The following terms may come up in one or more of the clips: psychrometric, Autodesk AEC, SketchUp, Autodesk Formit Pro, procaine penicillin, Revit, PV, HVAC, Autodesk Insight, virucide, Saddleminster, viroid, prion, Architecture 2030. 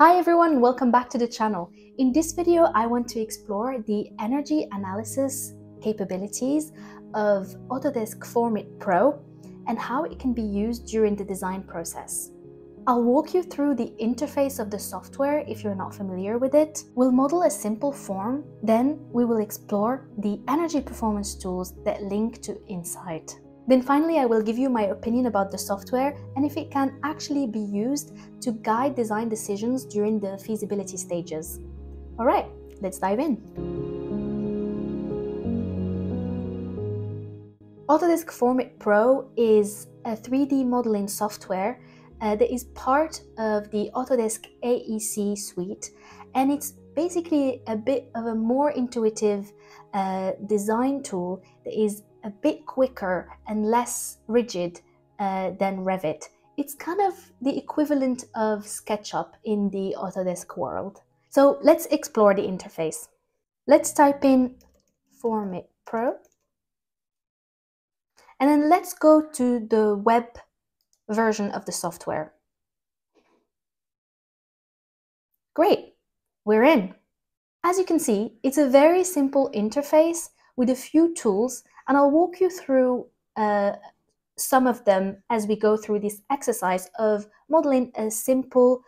Hi everyone, welcome back to the channel. In this video, I want to explore the energy analysis capabilities of Autodesk Formit Pro and how it can be used during the design process. I'll walk you through the interface of the software if you're not familiar with it. We'll model a simple form, then we will explore the energy performance tools that link to Insight. Then finally, I will give you my opinion about the software and if it can actually be used to guide design decisions during the feasibility stages. All right, let's dive in. Autodesk Formit Pro is a 3D modeling software that is part of the Autodesk AEC suite, and it's basically a bit of a more intuitive design tool that is a bit quicker and less rigid than Revit. It's kind of the equivalent of SketchUp in the Autodesk world. So let's explore the interface. Let's type in Formit Pro. And then let's go to the web version of the software. Great, we're in. As you can see, it's a very simple interface with a few tools, and I'll walk you through some of them as we go through this exercise of modeling a simple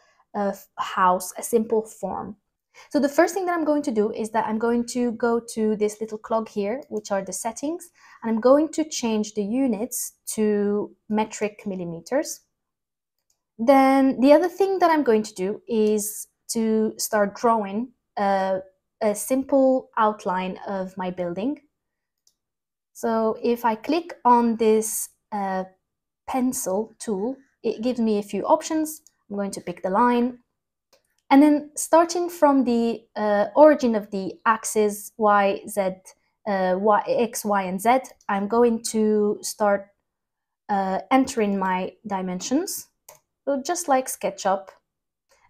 house, a simple form. So the first thing that I'm going to do is that I'm going to go to this little cog here, which are the settings, and I'm going to change the units to metric millimeters. Then the other thing that I'm going to do is to start drawing a simple outline of my building. So if I click on this pencil tool, it gives me a few options. I'm going to pick the line. And then starting from the origin of the axis X, Y, and Z, I'm going to start entering my dimensions. So just like SketchUp.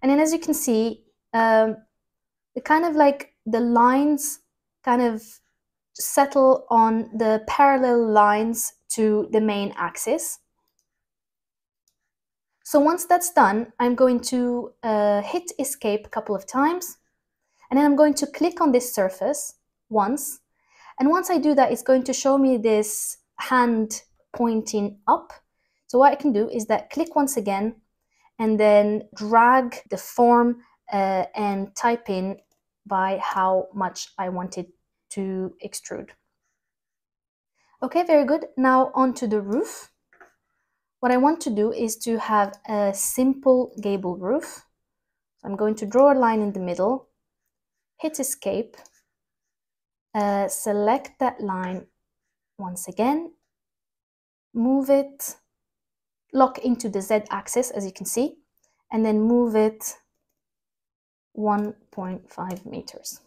And then as you can see, kind of like the lines kind of settle on the parallel lines to the main axis. So once that's done, I'm going to hit escape a couple of times, and then I'm going to click on this surface once. And once I do that, it's going to show me this hand pointing up. So what I can do is that click once again, and then drag the form and type in by how much I want it to extrude. Okay, very good. Now onto the roof. What I want to do is to have a simple gable roof. I'm going to draw a line in the middle, hit escape, select that line once again, move it, lock into the Z axis as you can see, and then move it 1.5 meters.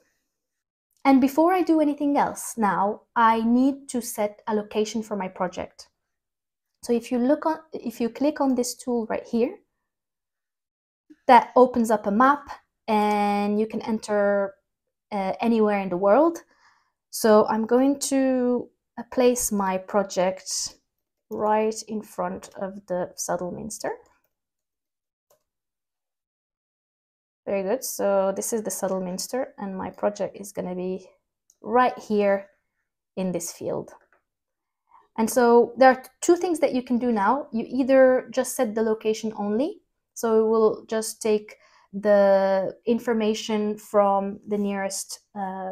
And before I do anything else now, I need to set a location for my project. So if you click on this tool right here, that opens up a map and you can enter anywhere in the world. So I'm going to place my project right in front of the Saddleminster. Very good. So this is the Saddleminster and my project is going to be right here in this field. And so there are two things that you can do now. You either just set the location only, so it will just take the information from the nearest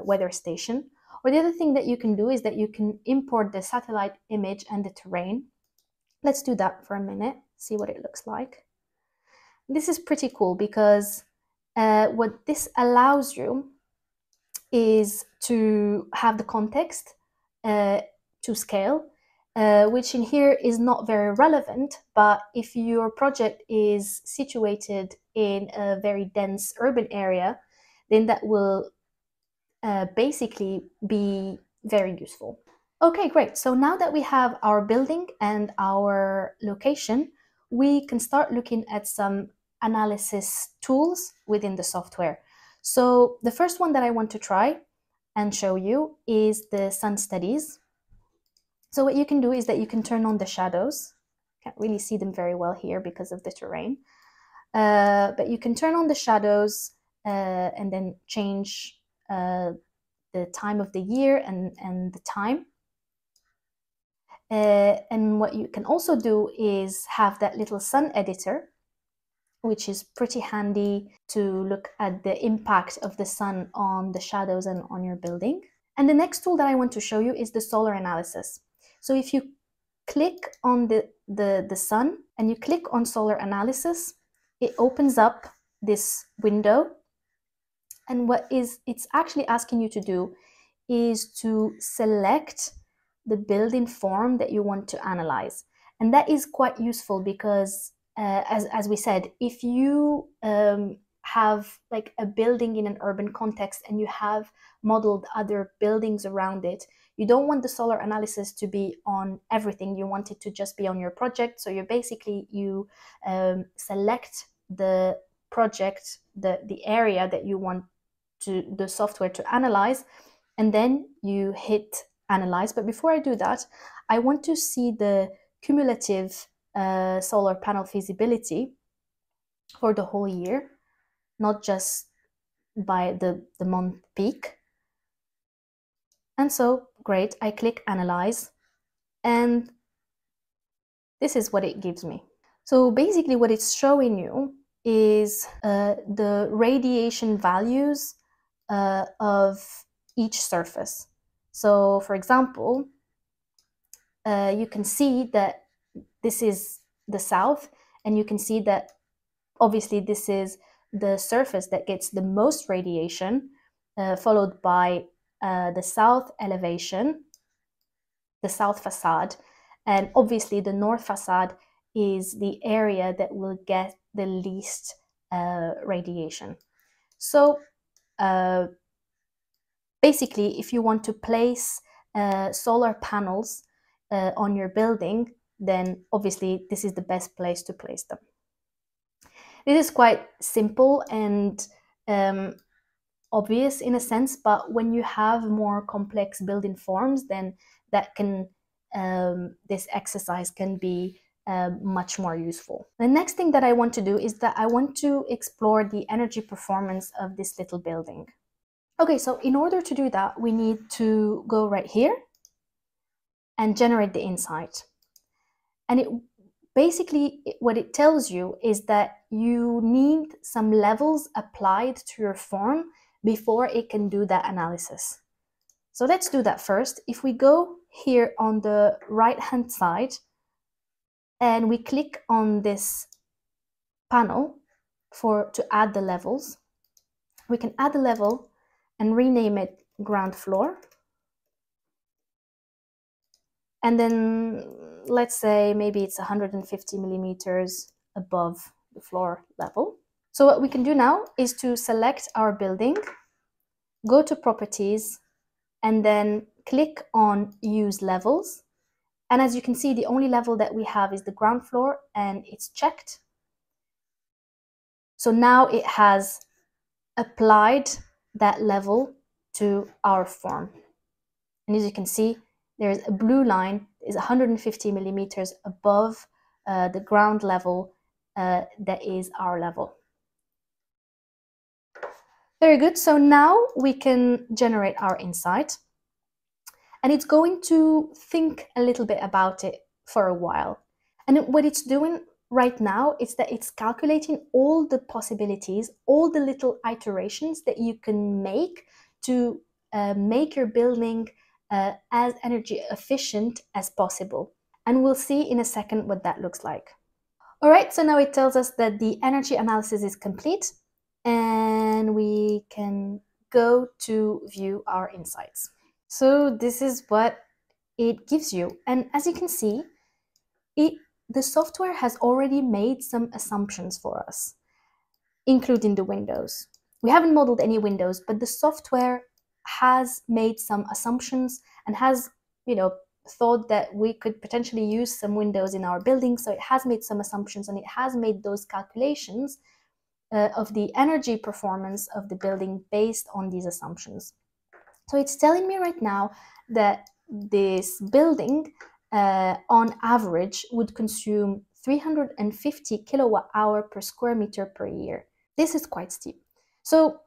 weather station. Or the other thing that you can do is that you can import the satellite image and the terrain. Let's do that for a minute, see what it looks like. This is pretty cool because what this allows you is to have the context to scale. Which in here is not very relevant, but if your project is situated in a very dense urban area, then that will basically be very useful. Okay, great. So now that we have our building and our location, we can start looking at some analysis tools within the software. So the first one that I want to try and show you is the sun studies. So what you can do is that you can turn on the shadows. Can't really see them very well here because of the terrain. But you can turn on the shadows and then change the time of the year and the time. And what you can also do is have that little sun editor, which is pretty handy to look at the impact of the sun on the shadows and on your building. And the next tool that I want to show you is the solar analysis. So if you click on the sun and you click on solar analysis, it opens up this window. And what it's actually asking you to do is to select the building form that you want to analyze. And that is quite useful because as we said, if you have like a building in an urban context and you have modeled other buildings around it, you don't want the solar analysis to be on everything. You want it to just be on your project. So you basically, you select the project, the area that you want the software to analyze, and then you hit analyze. But before I do that, I want to see the cumulative solar panel feasibility for the whole year, not just by the month peak. And so, great, I click analyze, and this is what it gives me. So basically what it's showing you is the radiation values of each surface. So for example, you can see that this is the south, and you can see that obviously this is the surface that gets the most radiation, followed by the south elevation, the south facade, and obviously the north facade is the area that will get the least radiation. So basically, if you want to place solar panels on your building, then obviously this is the best place to place them. This is quite simple and obvious in a sense, but when you have more complex building forms, then that can this exercise can be much more useful. The next thing that I want to do is that I want to explore the energy performance of this little building. Okay, so in order to do that, we need to go right here and generate the insight. And it basically, what it tells you is that you need some levels applied to your form before it can do that analysis. So let's do that first. If we go here on the right-hand side and we click on this panel to add the levels, we can add the level and rename it ground floor. And then let's say maybe it's 150 millimeters above the floor level. So what we can do now is to select our building, go to properties, and then click on use levels. And as you can see, the only level that we have is the ground floor, and it's checked. So now it has applied that level to our form. And as you can see, there is a blue line is 150 millimeters above the ground level that is our level. Very good. So now we can generate our insight, and it's going to think a little bit about it for a while. And what it's doing right now is that it's calculating all the possibilities, all the little iterations that you can make to make your building as energy efficient as possible. And we'll see in a second what that looks like. All right, so now it tells us that the energy analysis is complete, and we can go to view our insights. So this is what it gives you. And as you can see, the software has already made some assumptions for us, including the windows. We haven't modeled any windows, but the software has made some assumptions and has, you know, thought that we could potentially use some windows in our building. So it has made some assumptions, and it has made those calculations of the energy performance of the building based on these assumptions. So it's telling me right now that this building on average would consume 350 kilowatt hour per square meter per year. This is quite steep. So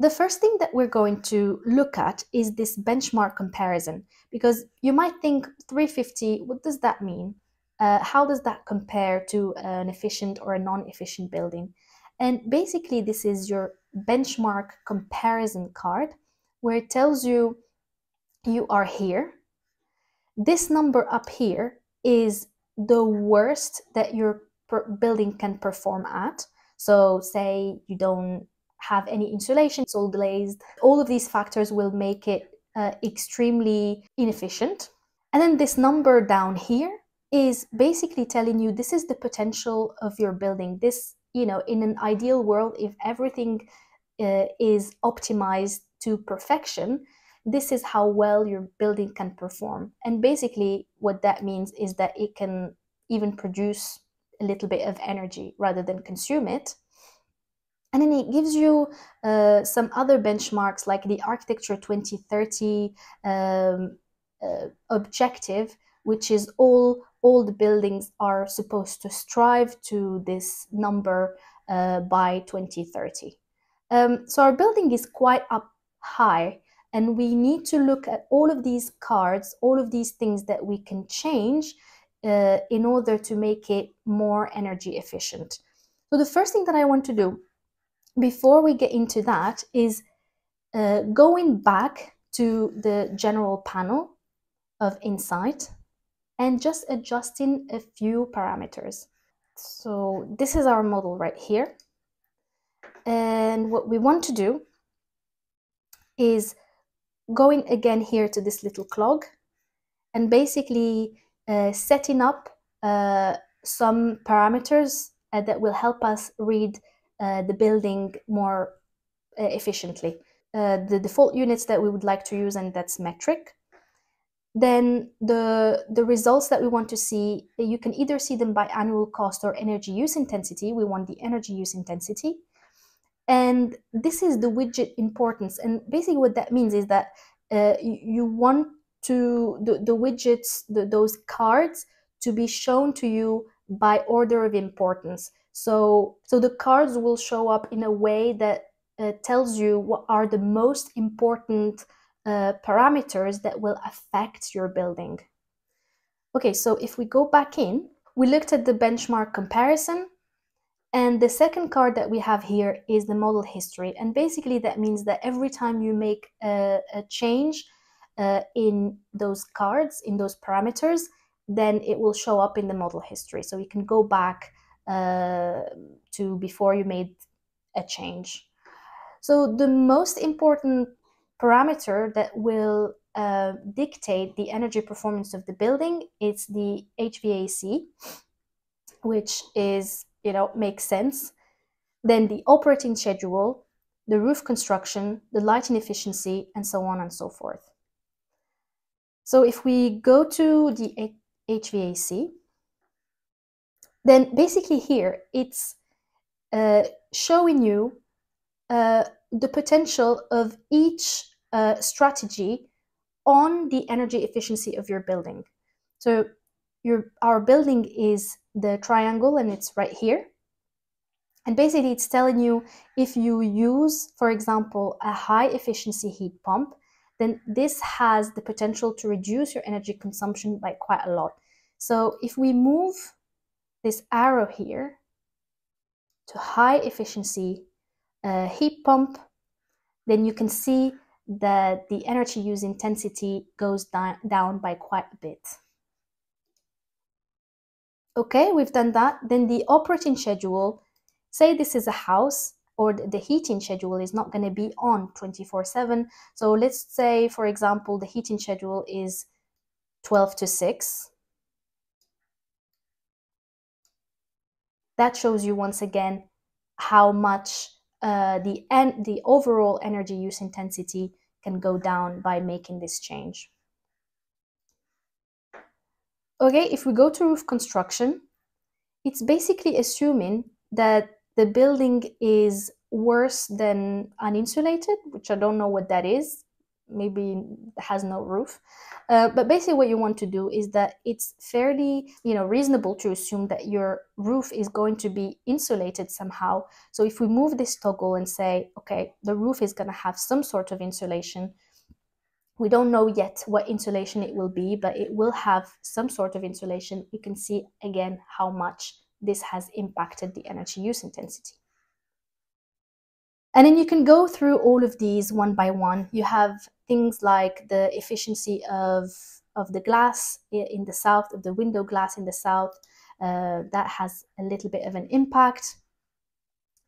the first thing that we're going to look at is this benchmark comparison, because you might think 350, what does that mean? How does that compare to an efficient or a non-efficient building? And basically this is your benchmark comparison card where it tells you you are here. This number up here is the worst that your building can perform at. So say you don't have any insulation, it's all glazed. All of these factors will make it extremely inefficient. And then this number down here is basically telling you this is the potential of your building. This, you know, in an ideal world, if everything is optimized to perfection, this is how well your building can perform. And basically what that means is that it can even produce a little bit of energy rather than consume it. And then it gives you some other benchmarks like the Architecture 2030 objective, which is all the buildings are supposed to strive to this number by 2030. So our building is quite up high, and we need to look at all of these cards, all of these things that we can change in order to make it more energy efficient. So the first thing that I want to do before we get into that is going back to the general panel of Insight and just adjusting a few parameters. So this is our model right here. And what we want to do is going again here to this little clog and basically setting up some parameters that will help us read the building more efficiently. The default units that we would like to use, and that's metric. Then the results that we want to see, you can either see them by annual cost or energy use intensity. We want the energy use intensity. And this is the widget importance. And basically what that means is that you want to the widgets, those cards, to be shown to you by order of importance. So the cards will show up in a way that tells you what are the most important parameters that will affect your building. Okay, so if we go back in, we looked at the benchmark comparison. And the second card that we have here is the model history. And basically that means that every time you make a change in those cards, in those parameters, then it will show up in the model history. So you can go back to before you made a change. So the most important parameter that will dictate the energy performance of the building is the HVAC, which is, you know, makes sense. Then the operating schedule, the roof construction, the lighting efficiency, and so on and so forth. So if we go to the HVAC, then basically here it's showing you the potential of each strategy on the energy efficiency of your building. So our building is the triangle and it's right here. And basically it's telling you if you use, for example, a high efficiency heat pump, then this has the potential to reduce your energy consumption by quite a lot. So if we move this arrow here to high efficiency heat pump, then you can see that the energy use intensity goes down by quite a bit. Okay, we've done that. Then the operating schedule, say this is a house, or the heating schedule is not going to be on 24/7. So let's say, for example, the heating schedule is 12 to 6. That shows you once again how much the overall energy use intensity can go down by making this change. Okay, if we go to roof construction, it's basically assuming that the building is worse than uninsulated, which I don't know what that is. maybe has no roof. But basically what you want to do is that it's fairly, reasonable to assume that your roof is going to be insulated somehow. So if we move this toggle and say, okay, the roof is going to have some sort of insulation. We don't know yet what insulation it will be, but it will have some sort of insulation. You can see again how much this has impacted the energy use intensity. And then you can go through all of these one by one. You have things like the efficiency of the glass in the south, of the window glass in the south. That has a little bit of an impact.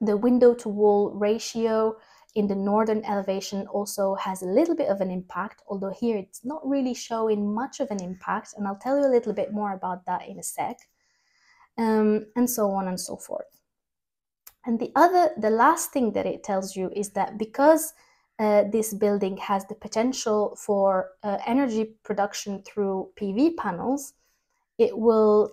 The window to wall ratio in the northern elevation also has a little bit of an impact, although here it's not really showing much of an impact. And I'll tell you a little bit more about that in a sec. And so on and so forth. And the last thing that it tells you is that because this building has the potential for energy production through PV panels, it will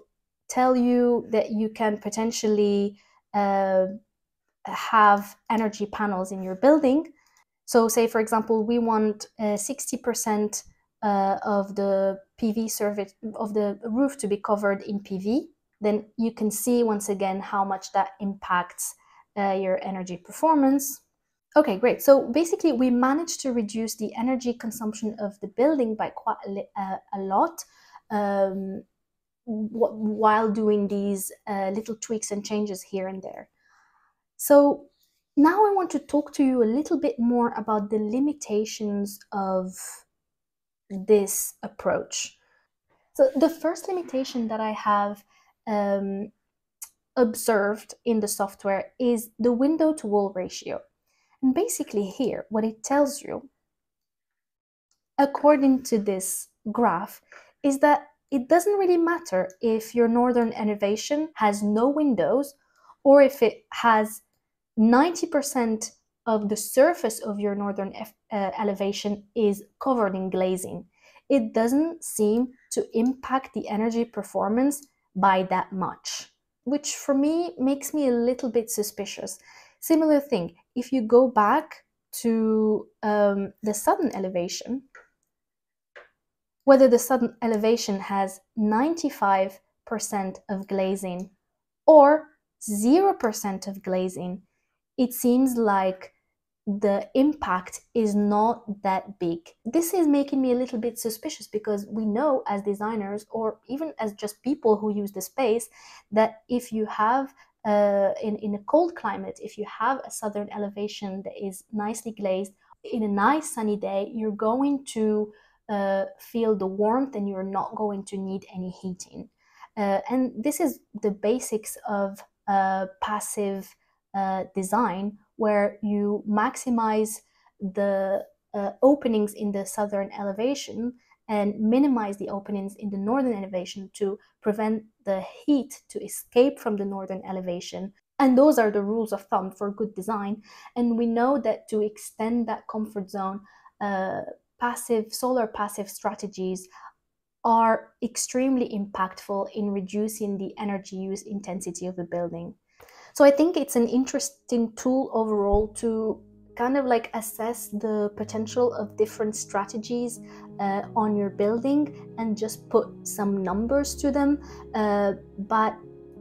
tell you that you can potentially have energy panels in your building. So say, for example, we want 60% of the PV surface of the roof to be covered in PV. Then you can see once again how much that impacts your energy performance. Okay, great. So basically we managed to reduce the energy consumption of the building by quite a lot while doing these little tweaks and changes here and there. So now I want to talk to you a little bit more about the limitations of this approach. So the first limitation that I have observed in the software is the window to wall ratio. And basically here, what it tells you, according to this graph, is that it doesn't really matter if your northern elevation has no windows or if it has 90% of the surface of your northern elevation is covered in glazing. It doesn't seem to impact the energy performance by that much, which for me makes me a little bit suspicious. Similar thing, if you go back to the southern elevation, whether the southern elevation has 95% of glazing or 0% of glazing, it seems like the impact is not that big. This is making me a little bit suspicious because we know as designers or even as just people who use the space that if you have in a cold climate, if you have a southern elevation that is nicely glazed, in a nice sunny day, you're going to feel the warmth and you're not going to need any heating. And this is the basics of passive design, where you maximize the openings in the southern elevation and minimize the openings in the northern elevation to prevent the heat to escape from the northern elevation. And those are the rules of thumb for good design. And we know that to extend that comfort zone, solar passive strategies are extremely impactful in reducing the energy use intensity of the building. So I think it's an interesting tool overall to kind of like assess the potential of different strategies on your building and just put some numbers to them. But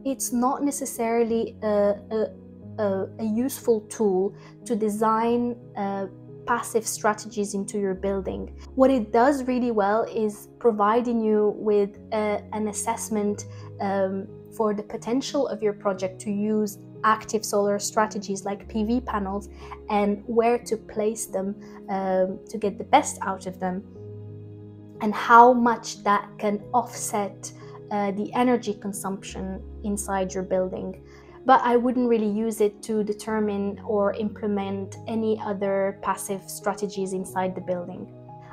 it's not necessarily a useful tool to design passive strategies into your building. What it does really well is providing you with an assessment for the potential of your project to use active solar strategies like PV panels and where to place them to get the best out of them and how much that can offset the energy consumption inside your building. But I wouldn't really use it to determine or implement any other passive strategies inside the building.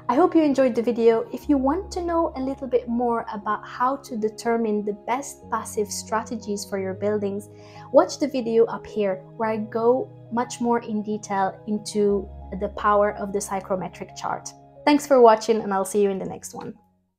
I hope you enjoyed the video. If you want to know a little bit more about how to determine the best passive strategies for your buildings, watch the video up here where I go much more in detail into the power of the psychrometric chart. Thanks for watching and I'll see you in the next one.